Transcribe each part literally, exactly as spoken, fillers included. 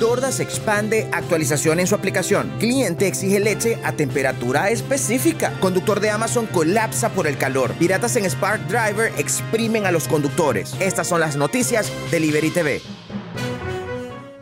DoorDash expande actualización en su aplicación. Cliente exige leche a temperatura específica. Conductor de Amazon colapsa por el calor. Piratas en Spark Driver exprimen a los conductores. Estas son las noticias de Delivery T V.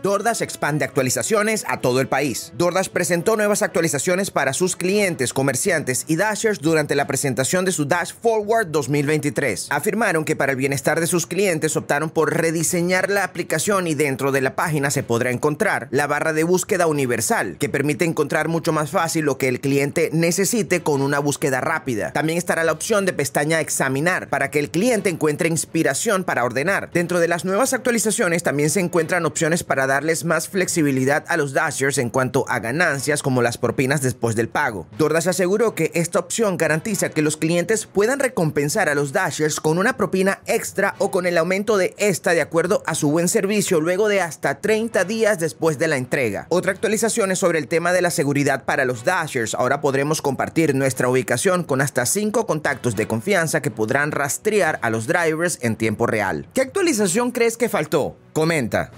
DoorDash expande actualizaciones a todo el país. DoorDash presentó nuevas actualizaciones para sus clientes, comerciantes y dashers durante la presentación de su Dash Forward dos mil veintitrés. Afirmaron que para el bienestar de sus clientes optaron por rediseñar la aplicación y dentro de la página se podrá encontrar la barra de búsqueda universal, que permite encontrar mucho más fácil lo que el cliente necesite con una búsqueda rápida. También estará la opción de pestaña Examinar para que el cliente encuentre inspiración para ordenar. Dentro de las nuevas actualizaciones también se encuentran opciones para dar darles más flexibilidad a los dashers en cuanto a ganancias como las propinas después del pago. DoorDash aseguró que esta opción garantiza que los clientes puedan recompensar a los dashers con una propina extra o con el aumento de esta de acuerdo a su buen servicio luego de hasta treinta días después de la entrega. Otra actualización es sobre el tema de la seguridad para los dashers. Ahora podremos compartir nuestra ubicación con hasta cinco contactos de confianza que podrán rastrear a los drivers en tiempo real. ¿Qué actualización crees que faltó? Comenta.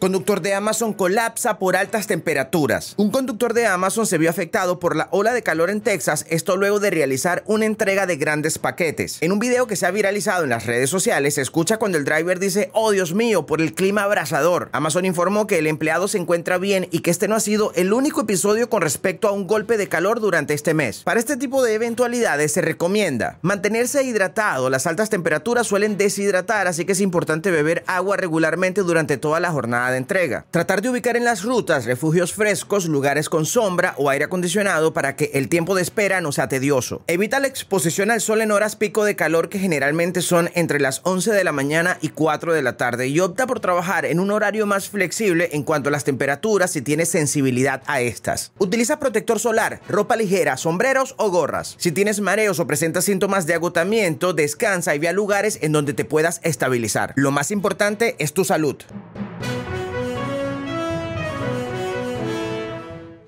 Conductor de Amazon colapsa por altas temperaturas. Un conductor de Amazon se vio afectado por la ola de calor en Texas, esto luego de realizar una entrega de grandes paquetes. En un video que se ha viralizado en las redes sociales, se escucha cuando el driver dice, "Oh Dios mío, por el clima abrasador". Amazon informó que el empleado se encuentra bien y que este no ha sido el único episodio con respecto a un golpe de calor durante este mes. Para este tipo de eventualidades se recomienda mantenerse hidratado. Las altas temperaturas suelen deshidratar, así que es importante beber agua regularmente durante toda la jornada de entrega. Tratar de ubicar en las rutas refugios frescos, lugares con sombra o aire acondicionado para que el tiempo de espera no sea tedioso. Evita la exposición al sol en horas pico de calor que generalmente son entre las once de la mañana y cuatro de la tarde y opta por trabajar en un horario más flexible en cuanto a las temperaturas si tienes sensibilidad a estas. Utiliza protector solar, ropa ligera, sombreros o gorras. Si tienes mareos o presentas síntomas de agotamiento, descansa y ve a lugares en donde te puedas estabilizar. Lo más importante es tu salud.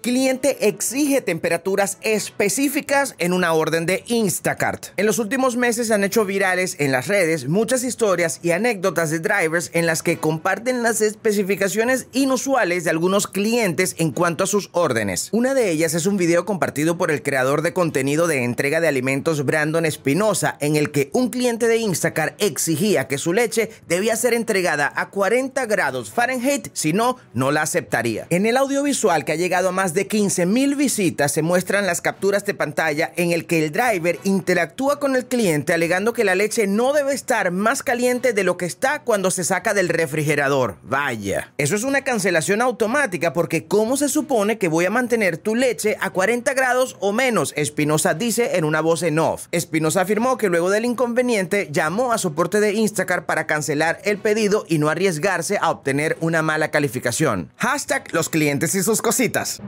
Cliente exige temperaturas específicas en una orden de Instacart. En los últimos meses se han hecho virales en las redes muchas historias y anécdotas de drivers en las que comparten las especificaciones inusuales de algunos clientes en cuanto a sus órdenes. Una de ellas es un video compartido por el creador de contenido de entrega de alimentos Brandon Espinosa, en el que un cliente de Instacart exigía que su leche debía ser entregada a cuarenta grados Fahrenheit, si no, no la aceptaría. En el audiovisual, que ha llegado a más de quince mil visitas, se muestran las capturas de pantalla en el que el driver interactúa con el cliente alegando que la leche no debe estar más caliente de lo que está cuando se saca del refrigerador. Vaya, eso es una cancelación automática, porque ¿cómo se supone que voy a mantener tu leche a cuarenta grados o menos?, Espinosa dice en una voz en off. Espinosa afirmó que luego del inconveniente llamó a soporte de Instacart para cancelar el pedido y no arriesgarse a obtener una mala calificación. Hashtag los clientes y sus cositas.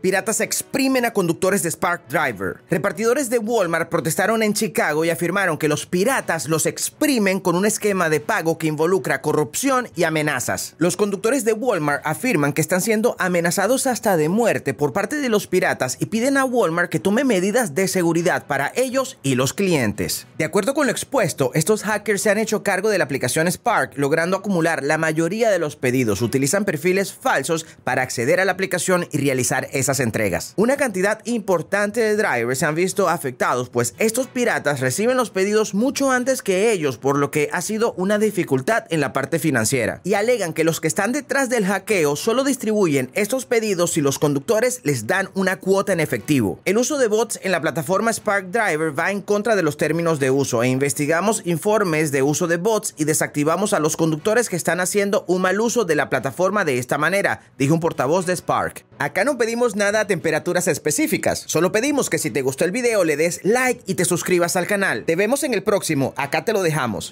Piratas exprimen a conductores de Spark Driver. Repartidores de Walmart protestaron en Chicago y afirmaron que los piratas los exprimen con un esquema de pago que involucra corrupción y amenazas. Los conductores de Walmart afirman que están siendo amenazados hasta de muerte por parte de los piratas y piden a Walmart que tome medidas de seguridad para ellos y los clientes. De acuerdo con lo expuesto, estos hackers se han hecho cargo de la aplicación Spark, logrando acumular la mayoría de los pedidos. Utilizan perfiles falsos para acceder a la aplicación y realizar esas entregas. Una cantidad importante de drivers se han visto afectados, pues estos piratas reciben los pedidos mucho antes que ellos, por lo que ha sido una dificultad en la parte financiera. Y alegan que los que están detrás del hackeo solo distribuyen estos pedidos si los conductores les dan una cuota en efectivo. El uso de bots en la plataforma Spark Driver va en contra de los términos de uso e investigamos informes de uso de bots y desactivamos a los conductores que están haciendo un mal uso de la plataforma de esta manera, dijo un portavoz de Spark. Acá no pedimos nada a temperaturas específicas, solo pedimos que si te gustó el video le des like y te suscribas al canal. Te vemos en el próximo, acá te lo dejamos.